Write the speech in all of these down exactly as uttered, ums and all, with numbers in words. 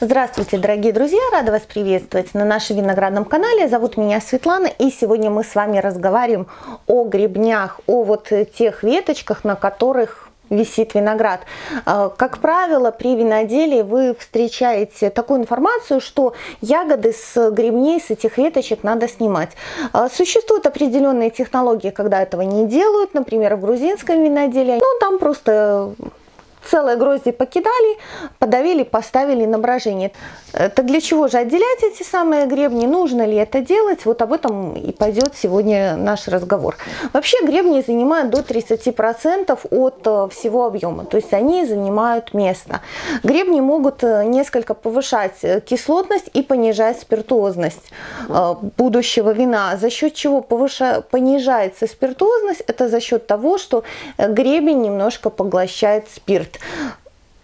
Здравствуйте, дорогие друзья! Рада вас приветствовать на нашем виноградном канале. Зовут меня Светлана, и сегодня мы с вами разговариваем о гребнях, о вот тех веточках, на которых висит виноград. Как правило, при виноделии вы встречаете такую информацию, что ягоды с гребней, с этих веточек надо снимать. Существуют определенные технологии, когда этого не делают, например, в грузинском виноделии, но там просто... целые грозди покидали, подавили, поставили на брожение. Так для чего же отделять эти самые гребни? Нужно ли это делать? Вот об этом и пойдет сегодня наш разговор. Вообще гребни занимают до тридцати процентов от всего объема, то есть они занимают место. Гребни могут несколько повышать кислотность и понижать спиртуозность будущего вина. За счет чего повыша... понижается спиртуозность? Это за счет того, что гребень немножко поглощает спирт.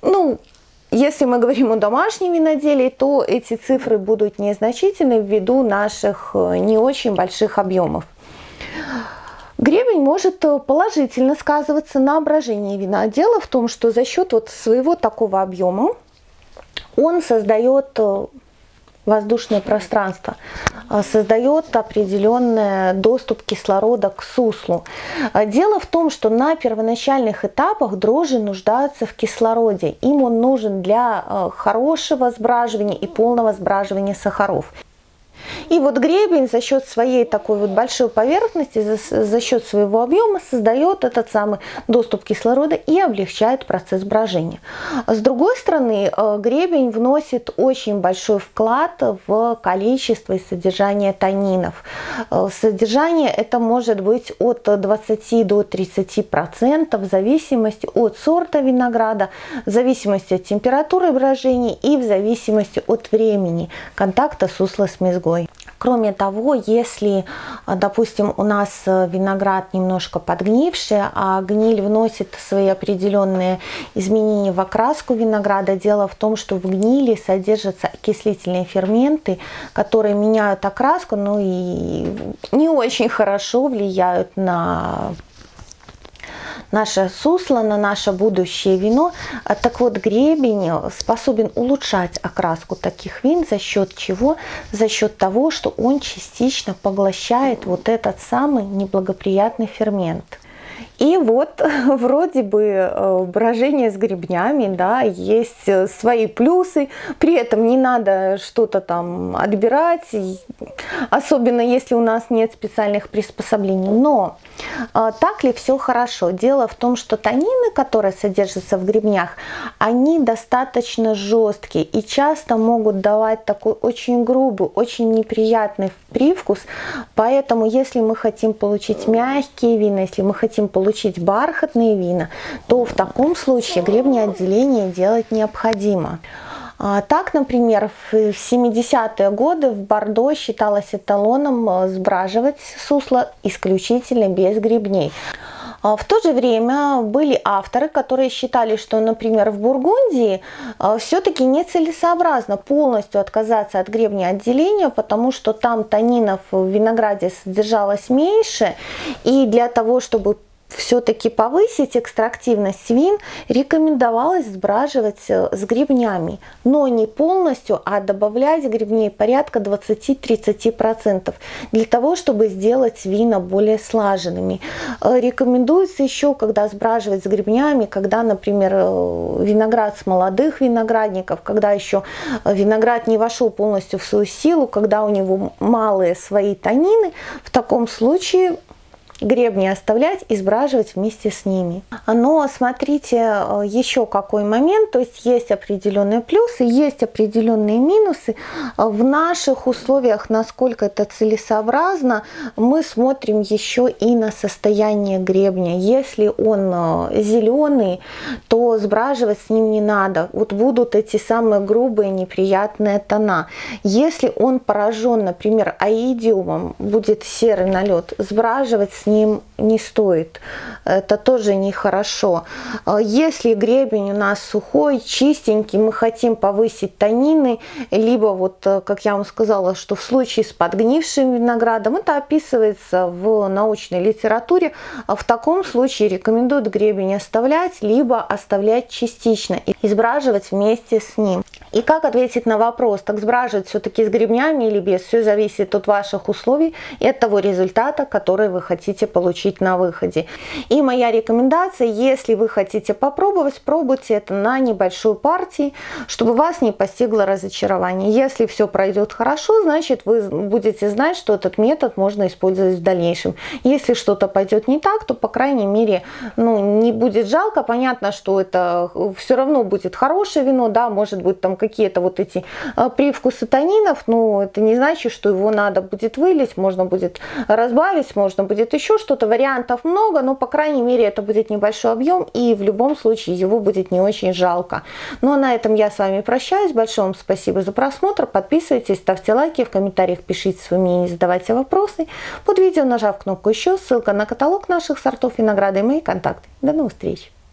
Ну, если мы говорим о домашнем виноделии, то эти цифры будут незначительны ввиду наших не очень больших объемов. Гребень может положительно сказываться на брожении вина. Дело в том, что за счет вот своего такого объема он создает воздушное пространство, создает определенный доступ кислорода к суслу. Дело в том, что на первоначальных этапах дрожжи нуждаются в кислороде. Им он нужен для хорошего сбраживания и полного сбраживания сахаров. И вот гребень за счет своей такой вот большой поверхности, за, за счет своего объема создает этот самый доступ кислорода и облегчает процесс брожения. С другой стороны, гребень вносит очень большой вклад в количество и содержание танинов. Содержание это может быть от двадцати до тридцати процентов в зависимости от сорта винограда, в зависимости от температуры брожения и в зависимости от времени контакта сусла с мезгой. Кроме того, если, допустим, у нас виноград немножко подгнивший, а гниль вносит свои определенные изменения в окраску винограда, дело в том, что в гнили содержатся окислительные ферменты, которые меняют окраску, ну и не очень хорошо влияют на наше сусло, на наше будущее вино. Так вот, гребень способен улучшать окраску таких вин за счет чего? За счет того, что он частично поглощает вот этот самый неблагоприятный фермент. И вот вроде бы брожение с гребнями, да, есть свои плюсы, при этом не надо что-то там отбирать, особенно если у нас нет специальных приспособлений. Но так ли все хорошо? Дело в том, что танины, которые содержатся в гребнях, они достаточно жесткие и часто могут давать такой очень грубый, очень неприятный привкус. Поэтому если мы хотим получить мягкие вина, если мы хотим получить получить бархатные вина, то в таком случае гребни отделения делать необходимо. Так, например, в семидесятые годы в Бордо считалось эталоном сбраживать сусло исключительно без гребней. В то же время были авторы, которые считали, что, например, в Бургундии все-таки нецелесообразно полностью отказаться от гребня отделения, потому что там танинов в винограде содержалось меньше, и для того, чтобы все-таки повысить экстрактивность вин, рекомендовалось сбраживать с гребнями, но не полностью, а добавлять гребней порядка двадцати-тридцати процентов для того, чтобы сделать вина более слаженными. Рекомендуется еще, когда сбраживать с гребнями, когда, например, виноград с молодых виноградников, когда еще виноград не вошел полностью в свою силу, когда у него малые свои танины, в таком случае гребни оставлять и сбраживать вместе с ними. Но смотрите еще какой момент, то есть есть определенные плюсы, есть определенные минусы. В наших условиях, насколько это целесообразно, мы смотрим еще и на состояние гребня. Если он зеленый, то сбраживать с ним не надо. Вот будут эти самые грубые неприятные тона. Если он поражен, например, аидиумом, будет серый налет, сбраживать с с ним не стоит. Это тоже нехорошо. Если гребень у нас сухой, чистенький, мы хотим повысить таннины, либо, вот, как я вам сказала, что в случае с подгнившим виноградом, это описывается в научной литературе, в таком случае рекомендуют гребень оставлять, либо оставлять частично и сбраживать вместе с ним. И как ответить на вопрос, так сбраживать все-таки с гребнями или без, все зависит от ваших условий и от того результата, который вы хотите получить на выходе. И моя рекомендация, если вы хотите попробовать, пробуйте это на небольшую партию, чтобы вас не постигло разочарование. Если все пройдет хорошо, значит вы будете знать, что этот метод можно использовать в дальнейшем. Если что-то пойдет не так, то по крайней мере, ну, не будет жалко. Понятно, что это все равно будет хорошее вино, да, может быть там какие-то вот эти привкусы танинов, но это не значит, что его надо будет вылить, можно будет разбавить, можно будет еще что-то, вариантов много, но по крайней мере это будет небольшой объем и в любом случае его будет не очень жалко. Ну а на этом я с вами прощаюсь, большое вам спасибо за просмотр, подписывайтесь, ставьте лайки, в комментариях пишите свое мнение, задавайте вопросы, под видео нажав кнопку еще, ссылка на каталог наших сортов винограда и мои контакты. До новых встреч!